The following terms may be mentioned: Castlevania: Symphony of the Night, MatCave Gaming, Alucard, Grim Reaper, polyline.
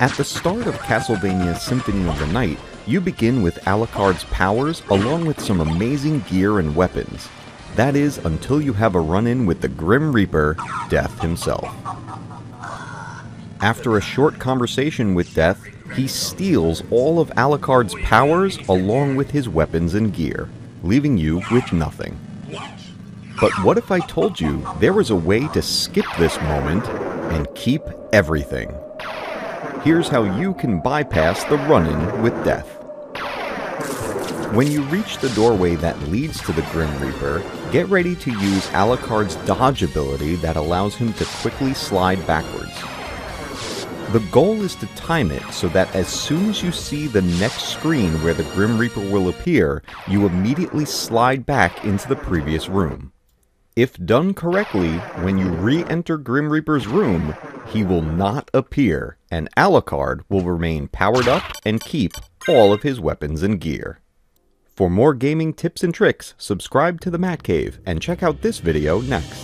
At the start of Castlevania: Symphony of the Night, you begin with Alucard's powers along with some amazing gear and weapons. That is, until you have a run-in with the Grim Reaper, Death himself. After a short conversation with Death, he steals all of Alucard's powers along with his weapons and gear, leaving you with nothing. But what if I told you there was a way to skip this moment and keep everything? Here's how you can bypass the run-in with Death. When you reach the doorway that leads to the Grim Reaper, get ready to use Alucard's dodge ability that allows him to quickly slide backwards. The goal is to time it so that as soon as you see the next screen where the Grim Reaper will appear, you immediately slide back into the previous room. If done correctly, when you re-enter Grim Reaper's room, he will not appear, and Alucard will remain powered up and keep all of his weapons and gear. For more gaming tips and tricks, subscribe to the MatCave and check out this video next.